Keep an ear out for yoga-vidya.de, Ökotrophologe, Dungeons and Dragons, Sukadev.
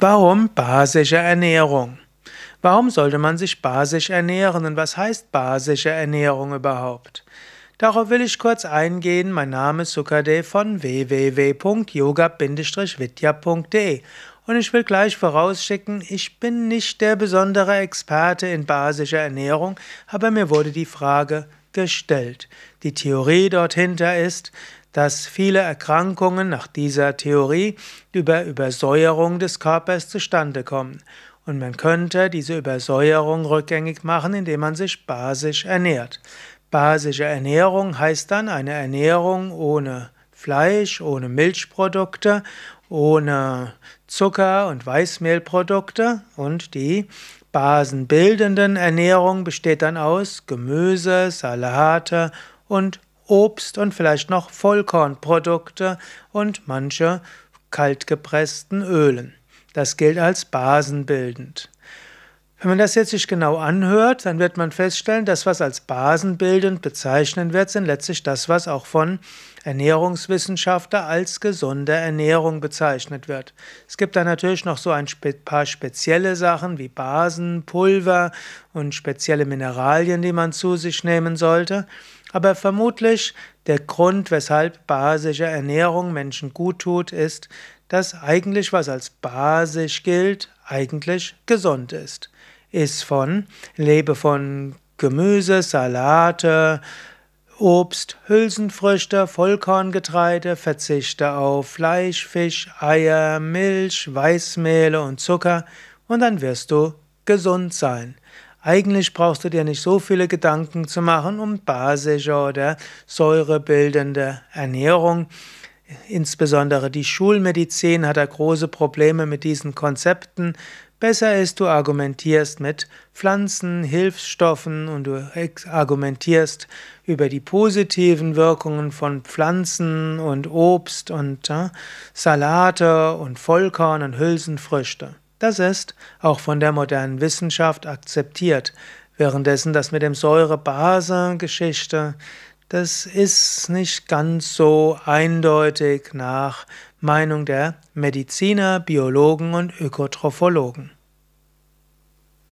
Warum basische Ernährung? Warum sollte man sich basisch ernähren und was heißt basische Ernährung überhaupt? Darauf will ich kurz eingehen. Mein Name ist Sukadev von www.yoga-vidya.de und ich will gleich vorausschicken, ich bin nicht der besondere Experte in basischer Ernährung, aber mir wurde die Frage gestellt. Die Theorie dort hinter ist, dass viele Erkrankungen nach dieser Theorie über Übersäuerung des Körpers zustande kommen. Und man könnte diese Übersäuerung rückgängig machen, indem man sich basisch ernährt. Basische Ernährung heißt dann eine Ernährung ohne Fleisch, ohne Milchprodukte, ohne Zucker- und Weißmehlprodukte. Und die basenbildenden Ernährung besteht dann aus Gemüse, Salate und Obst und vielleicht noch Vollkornprodukte und manche kaltgepressten Ölen. Das gilt als basenbildend. Wenn man das jetzt sich genau anhört, dann wird man feststellen, das, was als basenbildend bezeichnet wird, sind letztlich das, was auch von Ernährungswissenschaftlern als gesunde Ernährung bezeichnet wird. Es gibt da natürlich noch so ein paar spezielle Sachen wie Basen, Pulver und spezielle Mineralien, die man zu sich nehmen sollte. Aber vermutlich der Grund, weshalb basische Ernährung Menschen gut tut, ist, dass eigentlich, was als basisch gilt, eigentlich gesund ist. Lebe von Gemüse, Salate, Obst, Hülsenfrüchte, Vollkorngetreide, verzichte auf Fleisch, Fisch, Eier, Milch, Weißmehl und Zucker und dann wirst du gesund sein. Eigentlich brauchst du dir nicht so viele Gedanken zu machen um basische oder säurebildende Ernährung. Insbesondere die Schulmedizin hat da große Probleme mit diesen Konzepten. Besser ist, du argumentierst mit Pflanzen, Hilfsstoffen und du argumentierst über die positiven Wirkungen von Pflanzen und Obst und Salate und Vollkorn und Hülsenfrüchte. Das ist auch von der modernen Wissenschaft akzeptiert. Währenddessen das mit dem Säure-Base-Geschichte, das ist nicht ganz so eindeutig nach Meinung der Mediziner, Biologen und Ökotrophologen.